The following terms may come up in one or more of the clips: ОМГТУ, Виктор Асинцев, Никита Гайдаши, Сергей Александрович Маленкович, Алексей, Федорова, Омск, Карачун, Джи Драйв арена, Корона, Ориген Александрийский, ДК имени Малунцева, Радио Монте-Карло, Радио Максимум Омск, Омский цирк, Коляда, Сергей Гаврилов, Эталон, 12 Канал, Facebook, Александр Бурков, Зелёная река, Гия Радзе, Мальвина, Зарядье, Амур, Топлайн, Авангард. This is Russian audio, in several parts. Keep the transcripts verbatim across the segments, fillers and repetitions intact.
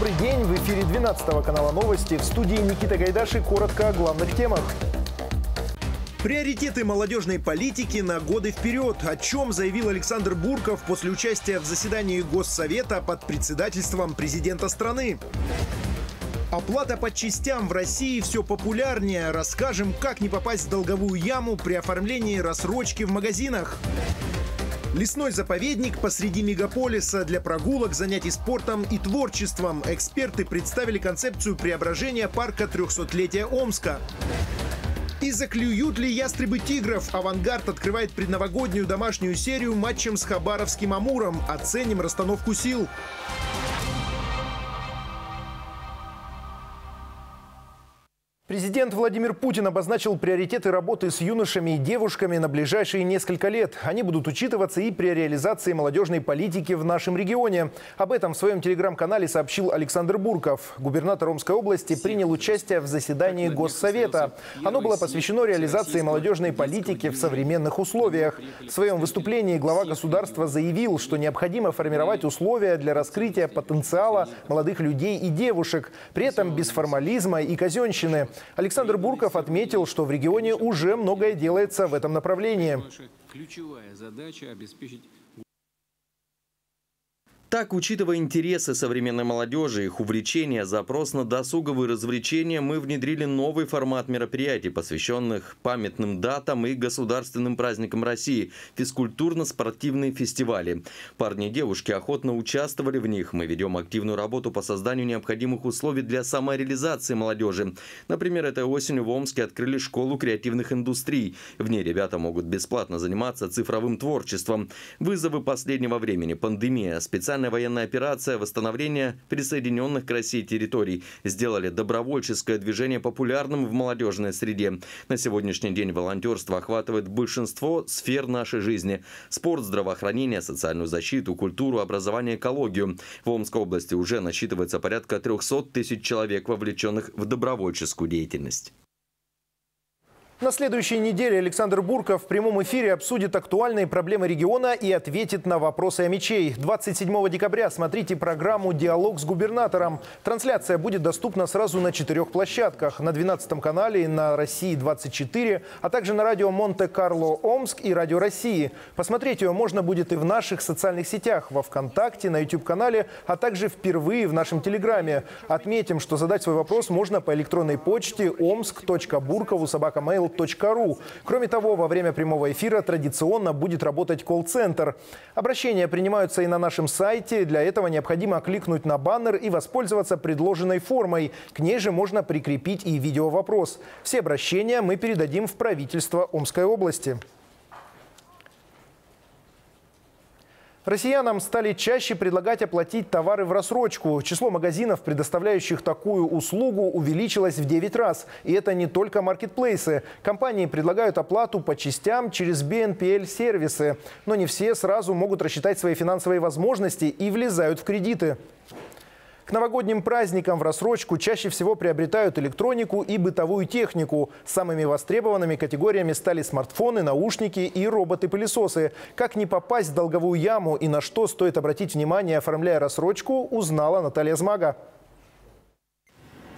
Добрый день, в эфире двенадцатого канала новости. В студии Никита Гайдаши. Коротко о главных темах. Приоритеты молодежной политики на годы вперед. О чем заявил Александр Бурков после участия в заседании Госсовета под председательством президента страны. Оплата по частям в России все популярнее. Расскажем, как не попасть в долговую яму при оформлении рассрочки в магазинах. Лесной заповедник посреди мегаполиса для прогулок, занятий спортом и творчеством. Эксперты представили концепцию преображения парка трехсотлетия Омска. И заклюют ли ястребы тигров? «Авангард» открывает предновогоднюю домашнюю серию матчем с хабаровским «Амуром». Оценим расстановку сил. Президент Владимир Путин обозначил приоритеты работы с юношами и девушками на ближайшие несколько лет. Они будут учитываться и при реализации молодежной политики в нашем регионе. Об этом в своем телеграм-канале сообщил Александр Бурков. Губернатор Омской области принял участие в заседании Госсовета. Оно было посвящено реализации молодежной политики в современных условиях. В своем выступлении глава государства заявил, что необходимо формировать условия для раскрытия потенциала молодых людей и девушек, при этом без формализма и казенщины. Александр Бурков отметил, что в регионе уже многое делается в этом направлении. Ключевая задача обеспечить... Так, учитывая интересы современной молодежи, их увлечения, запрос на досуговые развлечения, мы внедрили новый формат мероприятий, посвященных памятным датам и государственным праздникам России – физкультурно-спортивные фестивали. Парни и девушки охотно участвовали в них. Мы ведем активную работу по созданию необходимых условий для самореализации молодежи. Например, этой осенью в Омске открыли школу креативных индустрий. В ней ребята могут бесплатно заниматься цифровым творчеством. Вызовы последнего времени – пандемия, специальные военная операция, восстановление присоединенных к России территорий сделали добровольческое движение популярным в молодежной среде. На сегодняшний день волонтерство охватывает большинство сфер нашей жизни. Спорт, здравоохранение, социальную защиту, культуру, образование, экологию. В Омской области уже насчитывается порядка трёхсот тысяч человек, вовлеченных в добровольческую деятельность. На следующей неделе Александр Бурков в прямом эфире обсудит актуальные проблемы региона и ответит на вопросы омичей. двадцать седьмого декабря смотрите программу «Диалог с губернатором». Трансляция будет доступна сразу на четырех площадках. На двенадцатом канале, на России двадцать четыре, а также на радио Монте-Карло-Омск и радио России. Посмотреть ее можно будет и в наших социальных сетях, во ВКонтакте, на YouTube-канале, а также впервые в нашем Телеграме. Отметим, что задать свой вопрос можно по электронной почте омск точка буркову собака мейл точка ру. Кроме того, во время прямого эфира традиционно будет работать колл-центр. Обращения принимаются и на нашем сайте. Для этого необходимо кликнуть на баннер и воспользоваться предложенной формой. К ней же можно прикрепить и видеовопрос. Все обращения мы передадим в правительство Омской области. Россиянам стали чаще предлагать оплатить товары в рассрочку. Число магазинов, предоставляющих такую услугу, увеличилось в девять раз. И это не только маркетплейсы. Компании предлагают оплату по частям через би эн пи эл-сервисы. Но не все сразу могут рассчитать свои финансовые возможности и влезают в кредиты. К новогодним праздникам в рассрочку чаще всего приобретают электронику и бытовую технику. Самыми востребованными категориями стали смартфоны, наушники и роботы-пылесосы. Как не попасть в долговую яму и на что стоит обратить внимание, оформляя рассрочку, узнала Наталья Змага.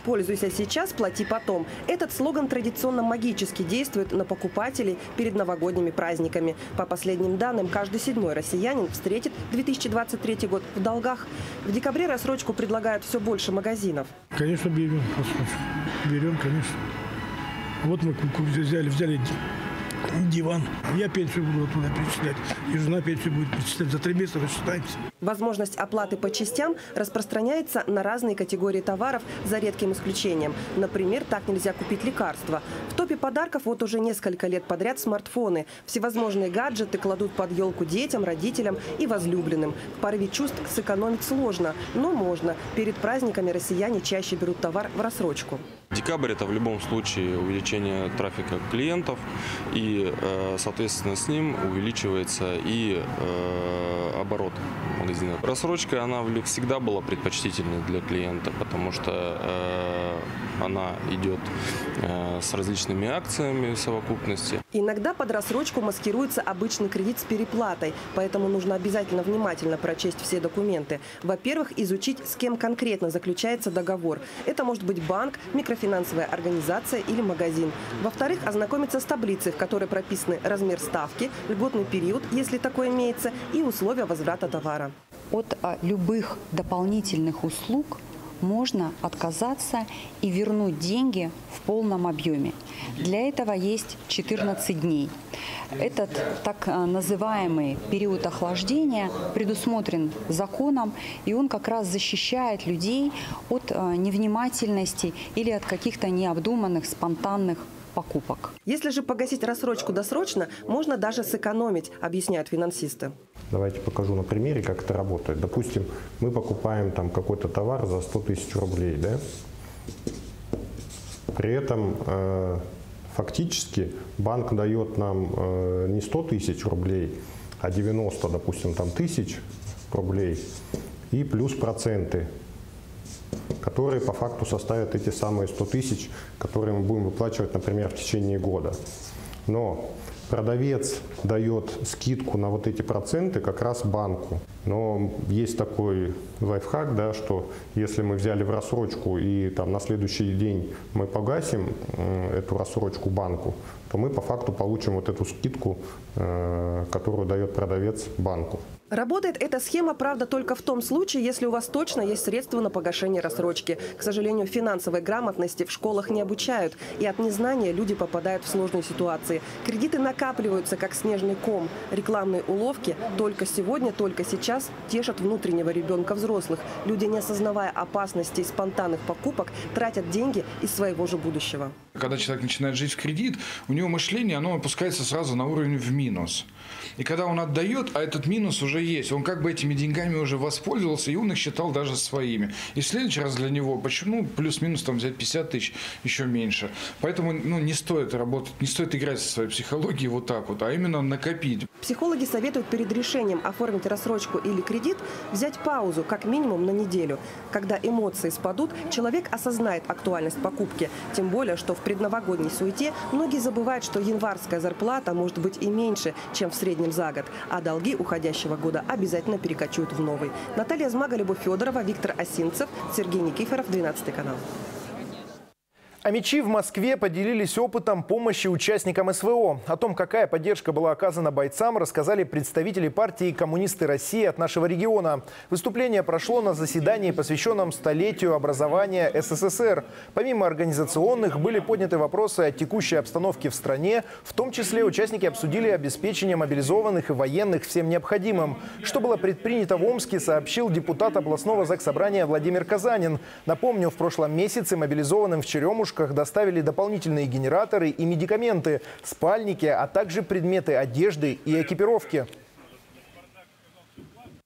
«Пользуйся сейчас, плати потом». Этот слоган традиционно магически действует на покупателей перед новогодними праздниками. По последним данным, каждый седьмой россиянин встретит две тысячи двадцать третий год в долгах. В декабре рассрочку предлагают все больше магазинов. Конечно, берем рассрочку. Берем, конечно. Вот мы взяли, взяли диван. Я пенсию буду туда перечислять. И жена пенсию будет перечислять. За три месяца рассчитаемся. Возможность оплаты по частям распространяется на разные категории товаров, за редким исключением. Например, так нельзя купить лекарства. В топе подарков вот уже несколько лет подряд смартфоны. Всевозможные гаджеты кладут под елку детям, родителям и возлюбленным. В порыве чувств сэкономить сложно, но можно. Перед праздниками россияне чаще берут товар в рассрочку. Декабрь – это в любом случае увеличение трафика клиентов, и, соответственно, с ним увеличивается и оборот магазина. Рассрочка, она всегда была предпочтительной для клиента, потому что она идет с различными акциями в совокупности. Иногда под рассрочку маскируется обычный кредит с переплатой, поэтому нужно обязательно внимательно прочесть все документы. Во-первых, изучить, с кем конкретно заключается договор. Это может быть банк, микрофинансовая организация или магазин. Во-вторых, ознакомиться с таблицей, в которой прописаны размер ставки, льготный период, если такой имеется, и условия возврата товара. От любых дополнительных услуг можно отказаться и вернуть деньги в полном объеме. Для этого есть четырнадцать дней. Этот так называемый период охлаждения предусмотрен законом, и он как раз защищает людей от невнимательности или от каких-то необдуманных, спонтанных покупок. Если же погасить рассрочку досрочно, можно даже сэкономить, объясняют финансисты. Давайте покажу на примере, как это работает. Допустим, мы покупаем там какой-то товар за сто тысяч рублей, да? При этом э, фактически банк дает нам э, не сто тысяч рублей, а девяносто, допустим, там тысяч рублей и плюс проценты, которые по факту составят эти самые сто тысяч, которые мы будем выплачивать, например, в течение года. Но продавец дает скидку на вот эти проценты как раз банку. Но есть такой лайфхак, да, что если мы взяли в рассрочку и там на следующий день мы погасим эту рассрочку банку, то мы по факту получим вот эту скидку, которую дает продавец банку. Работает эта схема, правда, только в том случае, если у вас точно есть средства на погашение рассрочки. К сожалению, финансовой грамотности в школах не обучают. И от незнания люди попадают в сложные ситуации. Кредиты накапливаются, как снежный ком. Рекламные уловки «только сегодня, только сейчас» тешат внутреннего ребенка взрослых. Люди, не осознавая опасности спонтанных покупок, тратят деньги из своего же будущего. Когда человек начинает жить в кредит, у него мышление, оно опускается сразу на уровень в минус. И когда он отдает, а этот минус уже есть, он как бы этими деньгами уже воспользовался, и он их считал даже своими. И в следующий раз для него, почему плюс-минус там взять пятьдесят тысяч, еще меньше. Поэтому ну, не стоит работать, не стоит играть со своей психологией вот так вот, а именно накопить. Психологи советуют перед решением оформить рассрочку или кредит взять паузу как минимум на неделю. Когда эмоции спадут, человек осознает актуальность покупки. Тем более, что в предновогодней суете многие забывают, что январская зарплата может быть и меньше, чем в среднем за год, а долги уходящего года обязательно перекочуют в новый. Наталья Змага, Любовь Федорова, Виктор Асинцев, Сергей Никифоров, двенадцатый канал. Омичи в Москве поделились опытом помощи участникам СВО. О том, какая поддержка была оказана бойцам, рассказали представители партии «Коммунисты России» от нашего региона. Выступление прошло на заседании, посвященном столетию образования СССР. Помимо организационных, были подняты вопросы о текущей обстановке в стране. В том числе участники обсудили обеспечение мобилизованных и военных всем необходимым. Что было предпринято в Омске, сообщил депутат областного заксобрания Владимир Казанин. Напомню, в прошлом месяце мобилизованным в Черемушке доставили дополнительные генераторы и медикаменты, спальники, а также предметы одежды и экипировки.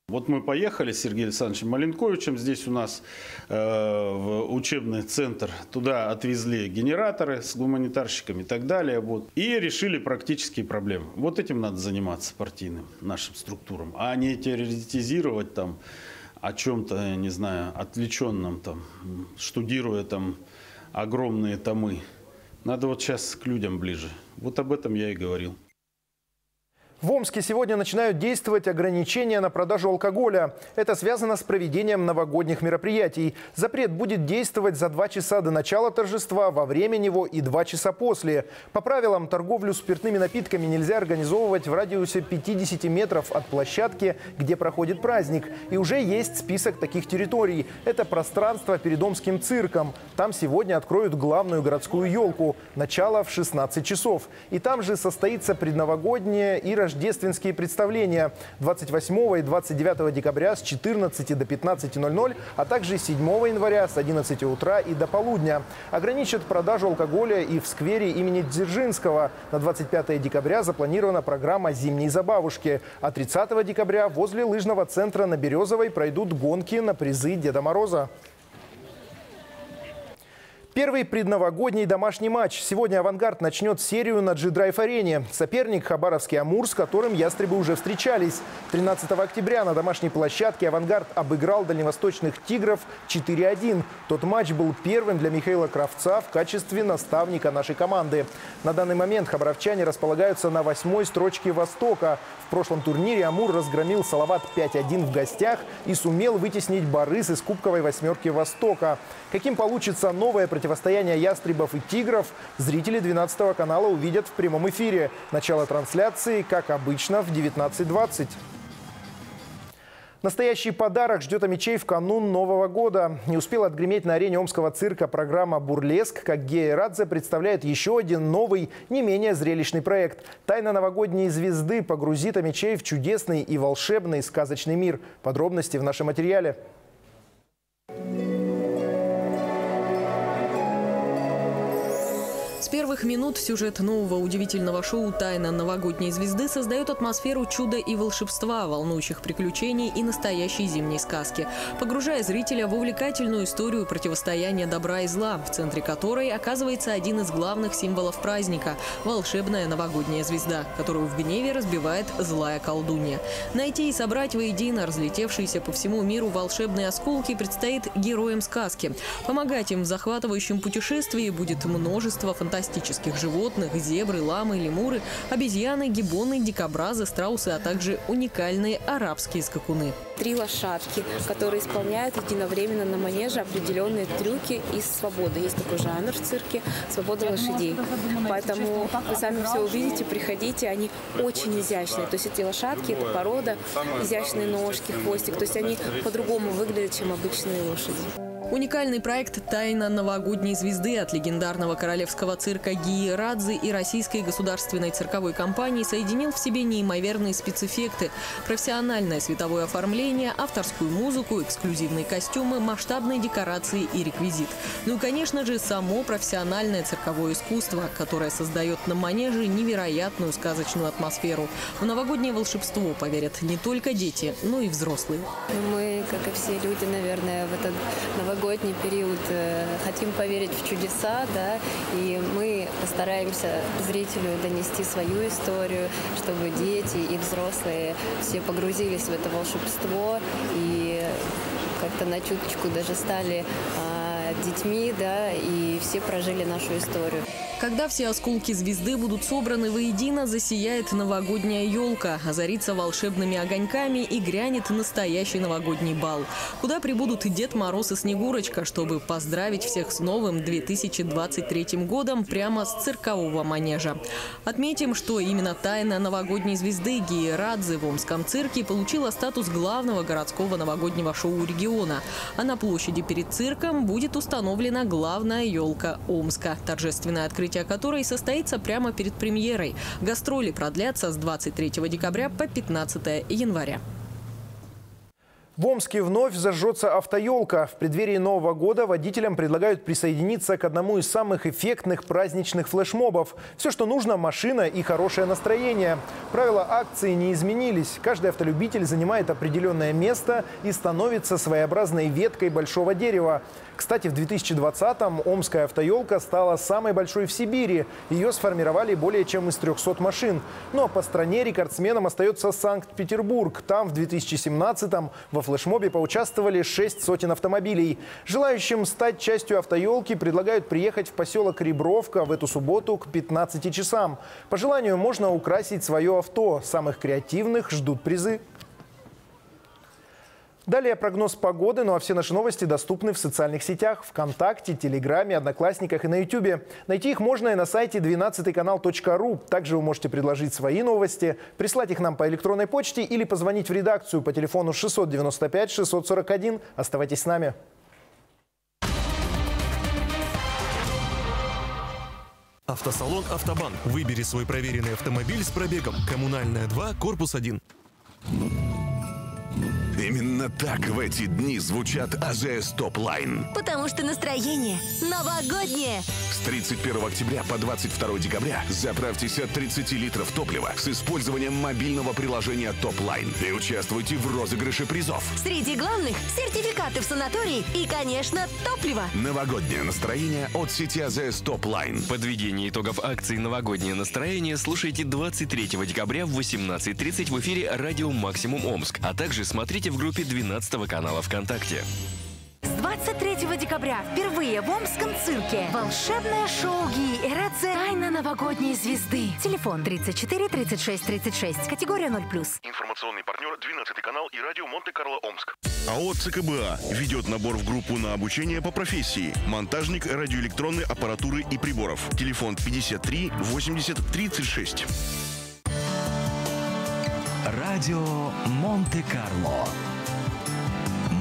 Вот мы поехали с Сергеем Александровичем Маленковичем, здесь у нас э, в учебный центр, туда отвезли генераторы с гуманитарщиками и так далее, вот, и решили практические проблемы. Вот этим надо заниматься партийным нашим структурам, а не теоретизировать там о чем-то, не знаю, отвлеченном, там, штудируя там огромные томы. Надо вот сейчас к людям ближе. Вот об этом я и говорил. В Омске сегодня начинают действовать ограничения на продажу алкоголя. Это связано с проведением новогодних мероприятий. Запрет будет действовать за два часа до начала торжества, во время него и два часа после. По правилам, торговлю спиртными напитками нельзя организовывать в радиусе пятидесяти метров от площадки, где проходит праздник. И уже есть список таких территорий. Это пространство перед Омским цирком. Там сегодня откроют главную городскую елку. Начало в шестнадцать часов. И там же состоится предновогоднее и рождественское. Рождественские представления двадцать восьмого и двадцать девятого декабря с четырнадцати до пятнадцати ноль-ноль, а также седьмого января с одиннадцати утра и до полудня. Ограничат продажу алкоголя и в сквере имени Дзержинского. На двадцать пятое декабря запланирована программа «Зимние забавушки». А тридцатого декабря возле лыжного центра на Березовой пройдут гонки на призы Деда Мороза. Первый предновогодний домашний матч. Сегодня «Авангард» начнет серию на Джи Драйв арене. Соперник – хабаровский «Амур», с которым ястребы уже встречались. тринадцатого октября на домашней площадке «Авангард» обыграл дальневосточных «Тигров» четыре один. Тот матч был первым для Михаила Кравца в качестве наставника нашей команды. На данный момент хабаровчане располагаются на восьмой строчке «Востока». В прошлом турнире «Амур» разгромил «Салават» пять один в гостях и сумел вытеснить «Борыс» из кубковой восьмерки «Востока». Каким получится новое противостояние? Противостояние ястребов и тигров зрители двенадцатого канала увидят в прямом эфире. Начало трансляции, как обычно, в девятнадцать двадцать. Настоящий подарок ждет омичей в канун Нового года. Не успела отгреметь на арене Омского цирка программа «Бурлеск», как Гия Радзе представляет еще один новый, не менее зрелищный проект. Тайна новогодней звезды погрузит омичей в чудесный и волшебный сказочный мир. Подробности в нашем материале. С первых минут сюжет нового удивительного шоу «Тайна новогодней звезды» создает атмосферу чуда и волшебства, волнующих приключений и настоящей зимней сказки, погружая зрителя в увлекательную историю противостояния добра и зла, в центре которой оказывается один из главных символов праздника – волшебная новогодняя звезда, которую в гневе разбивает злая колдунья. Найти и собрать воедино разлетевшиеся по всему миру волшебные осколки предстоит героям сказки. Помогать им в захватывающем путешествии будет множество фантазий. Фантастических животных, зебры, ламы, лемуры, обезьяны, гиббоны, дикобразы, страусы, а также уникальные арабские скакуны. Три лошадки, которые исполняют единовременно на манеже определенные трюки из свободы. Есть такой жанр в цирке – свобода лошадей. Поэтому вы сами все увидите, приходите, они очень изящные. То есть эти лошадки, эта порода, изящные ножки, хвостик. То есть они по-другому выглядят, чем обычные лошади. Уникальный проект «Тайна новогодней звезды» от легендарного королевского цирка Гии Радзе и Российской государственной цирковой компании соединил в себе неимоверные спецэффекты, профессиональное световое оформление, авторскую музыку, эксклюзивные костюмы, масштабные декорации и реквизит. Ну и, конечно же, само профессиональное цирковое искусство, которое создает на манеже невероятную сказочную атмосферу. В новогоднее волшебство поверят не только дети, но и взрослые. Мы, как и все люди, наверное, в этот новогодний Новогодний период хотим поверить в чудеса, да, и мы постараемся зрителю донести свою историю, чтобы дети и взрослые все погрузились в это волшебство и как-то на чуточку даже стали а, детьми, да, и все прожили нашу историю. Когда все осколки звезды будут собраны воедино, засияет новогодняя елка, озарится волшебными огоньками и грянет настоящий новогодний бал, куда прибудут и Дед Мороз и Снегурочка, чтобы поздравить всех с новым две тысячи двадцать третьим годом прямо с циркового манежа. Отметим, что именно тайна новогодней звезды Гии Радзе в Омском цирке получила статус главного городского новогоднего шоу региона. А на площади перед цирком будет установлена главная елка Омска, торжественное открытие которой состоится прямо перед премьерой. Гастроли продлятся с двадцать третьего декабря по пятнадцатое января. В Омске вновь зажжется автоелка. В преддверии Нового года водителям предлагают присоединиться к одному из самых эффектных праздничных флешмобов. Все, что нужно – машина и хорошее настроение. Правила акции не изменились. Каждый автолюбитель занимает определенное место и становится своеобразной веткой большого дерева. Кстати, в две тысячи двадцатом омская автоелка стала самой большой в Сибири. Ее сформировали более чем из трёхсот машин. Но по стране рекордсменом остается Санкт-Петербург. Там в две тысячи семнадцатом во флешмобе поучаствовали шесть сотен автомобилей. Желающим стать частью автоелки предлагают приехать в поселок Ребровка в эту субботу к пятнадцати часам. По желанию можно украсить свое авто. Самых креативных ждут призы. Далее прогноз погоды, ну а все наши новости доступны в социальных сетях, ВКонтакте, Телеграме, Одноклассниках и на Ютубе. Найти их можно и на сайте двенадцатый канал точка ру. Также вы можете предложить свои новости, прислать их нам по электронной почте или позвонить в редакцию по телефону шестьсот девяносто пять шестьсот сорок один. Оставайтесь с нами. Автосалон «Автобан». Выбери свой проверенный автомобиль с пробегом. Коммунальная два, корпус один. Именно так в эти дни звучат АЗС Топлайн. Потому что настроение новогоднее. С тридцать первого октября по двадцать второго декабря заправьтесь от тридцати литров топлива с использованием мобильного приложения Топлайн и участвуйте в розыгрыше призов. Среди главных сертификаты в санатории и, конечно, топливо. Новогоднее настроение от сети АЗС Топлайн. Подведение итогов акции «Новогоднее настроение» слушайте двадцать третьего декабря в восемнадцать тридцать в эфире Радио Максимум Омск, а также смотрите в группе двенадцатого канала ВКонтакте. С двадцать третьего декабря впервые в Омском цирке волшебное шоу Гии Радзе «Тайна новогодней звезды». Телефон тридцать четыре тридцать шесть тридцать шесть, категория ноль плюс. Информационный партнер двенадцатый канал и Радио Монте-Карло Омск. АОЦКБА ведет набор в группу на обучение по профессии. Монтажник радиоэлектронной аппаратуры и приборов. Телефон пятьдесят три восемьдесят тридцать шесть. Радио Монте-Карло.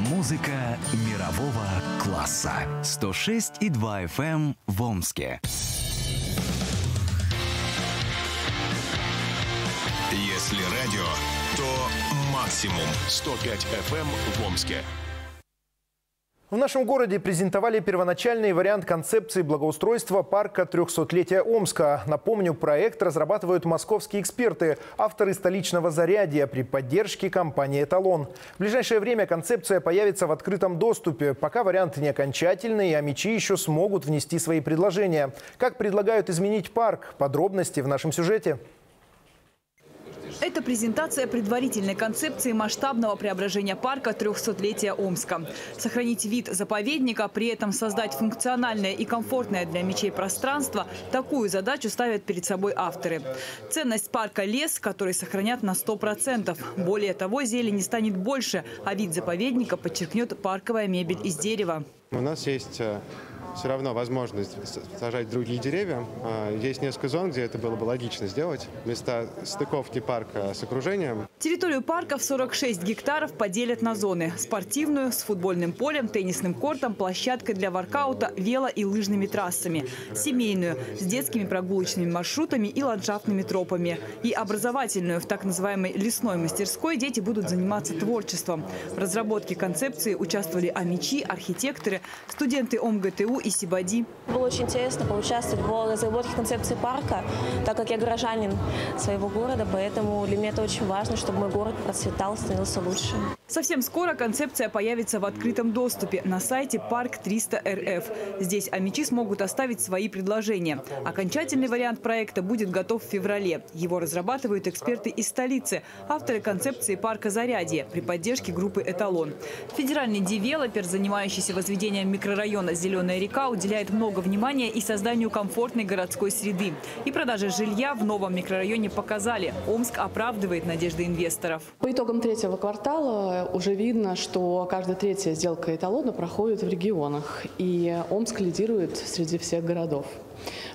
Музыка мирового класса. сто шесть и два эф эм в Омске. Если радио, то максимум сто пять эф эм в Омске. В нашем городе презентовали первоначальный вариант концепции благоустройства парка трехсотлетия Омска. Напомню, проект разрабатывают московские эксперты, авторы столичного «Зарядья» при поддержке компании «Эталон». В ближайшее время концепция появится в открытом доступе. Пока вариант не окончательный, а омичи еще смогут внести свои предложения. Как предлагают изменить парк? Подробности в нашем сюжете. Это презентация предварительной концепции масштабного преображения парка трехсотлетия Омска. Сохранить вид заповедника, при этом создать функциональное и комфортное для мечей пространство – такую задачу ставят перед собой авторы. Ценность парка – лес, который сохранят на сто процентов. Более того, зелени станет больше, а вид заповедника подчеркнет парковая мебель из дерева. У нас есть все равно возможность сажать другие деревья. Есть несколько зон, где это было бы логично сделать. Места стыковки парка с окружением. Территорию парка в сорок шесть гектаров поделят на зоны. Спортивную, с футбольным полем, теннисным кортом, площадкой для воркаута, вело- и лыжными трассами. Семейную, с детскими прогулочными маршрутами и ландшафтными тропами. И образовательную, в так называемой лесной мастерской дети будут заниматься творчеством. В разработке концепции участвовали омичи, архитекторы, студенты ОМГТУ и Сибади. Было очень интересно поучаствовать в разработке концепции парка, так как я горожанин своего города, поэтому для меня это очень важно, чтобы мой город процветал, становился лучше. Совсем скоро концепция появится в открытом доступе на сайте Парк триста эр эф. Здесь омичи смогут оставить свои предложения. Окончательный вариант проекта будет готов в феврале. Его разрабатывают эксперты из столицы, авторы концепции парка «Зарядье» при поддержке группы «Эталон». Федеральный девелопер, занимающийся возведением микрорайона «Зелёная река», уделяет много внимания и созданию комфортной городской среды. И продажи жилья в новом микрорайоне показали. Омск оправдывает надежды инвесторов. По итогам третьего квартала уже видно, что каждая третья сделка «Эталона» проходит в регионах. И Омск лидирует среди всех городов.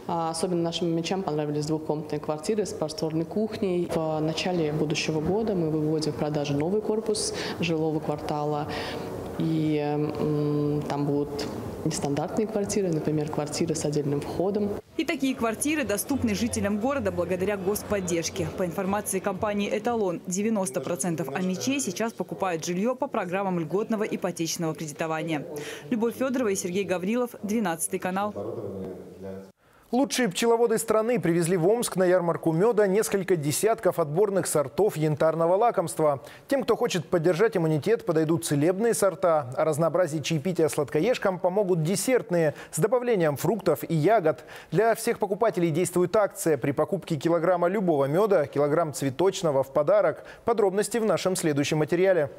Особенно нашим мечам понравились двухкомнатные квартиры с просторной кухней. В начале будущего года мы выводим в продажу новый корпус жилого квартала. И м, там будут нестандартные квартиры, например, квартиры с отдельным входом. И такие квартиры доступны жителям города благодаря господдержке. По информации компании «Эталон», девяносто процентов омичей сейчас покупают жилье по программам льготного ипотечного кредитования. Любовь Федорова и Сергей Гаврилов, двенадцатый канал. Лучшие пчеловоды страны привезли в Омск на ярмарку меда несколько десятков отборных сортов янтарного лакомства. Тем, кто хочет поддержать иммунитет, подойдут целебные сорта. О разнообразии чаепития сладкоежкам помогут десертные с добавлением фруктов и ягод. Для всех покупателей действует акция. При покупке килограмма любого меда, килограмм цветочного в подарок. Подробности в нашем следующем материале.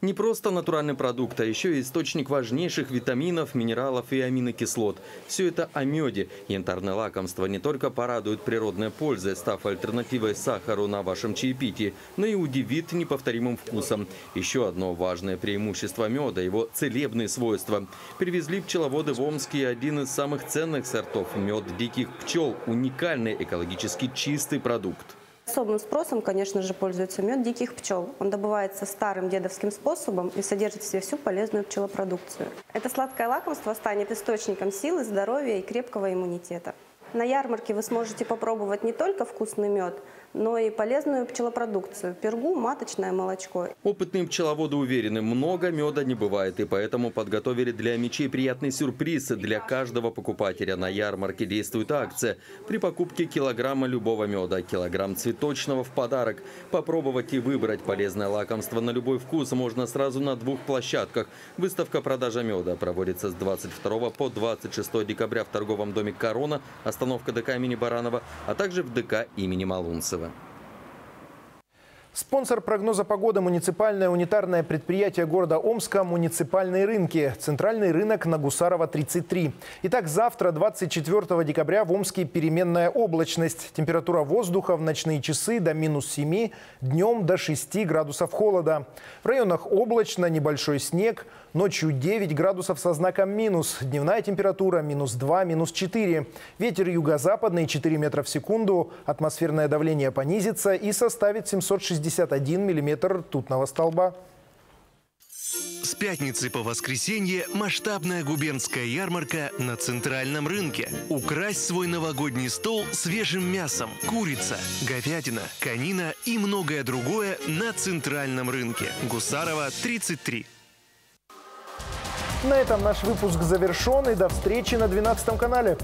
Не просто натуральный продукт, а еще и источник важнейших витаминов, минералов и аминокислот. Все это о меде. Янтарное лакомство не только порадует природной пользой, став альтернативой сахару на вашем чаепитии, но и удивит неповторимым вкусом. Еще одно важное преимущество меда – его целебные свойства. Привезли пчеловоды в Омске один из самых ценных сортов – мед диких пчел. Уникальный экологически чистый продукт. Особым спросом, конечно же, пользуется мед диких пчел. Он добывается старым дедовским способом и содержит в себе всю полезную пчелопродукцию. Это сладкое лакомство станет источником силы, здоровья и крепкого иммунитета. На ярмарке вы сможете попробовать не только вкусный мед, но и полезную пчелопродукцию – пергу, маточное молочко. Опытные пчеловоды уверены, много меда не бывает, и поэтому подготовили для омичей приятный сюрприз для каждого покупателя. На ярмарке действует акция. При покупке килограмма любого меда, килограмм цветочного в подарок. Попробовать и выбрать полезное лакомство на любой вкус можно сразу на двух площадках. Выставка «Продажа меда» проводится с двадцать второго по двадцать шестое декабря в торговом доме «Корона», остановка ДК имени Баранова, а также в ДК имени Малунцева. Спонсор прогноза погоды – муниципальное унитарное предприятие города Омска «Муниципальные рынки». Центральный рынок на Гусарова, тридцать три. Итак, завтра, двадцать четвёртого декабря, в Омске переменная облачность. Температура воздуха в ночные часы до минус семи, днем до шести градусов холода. В районах облачно, небольшой снег. Ночью девять градусов со знаком минус. Дневная температура минус два, минус четыре. Ветер юго-западный четыре метра в секунду. Атмосферное давление понизится и составит семьсот шестьдесят один миллиметр ртутного столба. С пятницы по воскресенье масштабная губернская ярмарка на центральном рынке. Укрась свой новогодний стол свежим мясом. Курица, говядина, конина и многое другое на центральном рынке. Гусарова, тридцать три. На этом наш выпуск завершен, и до встречи на двенадцатом канале.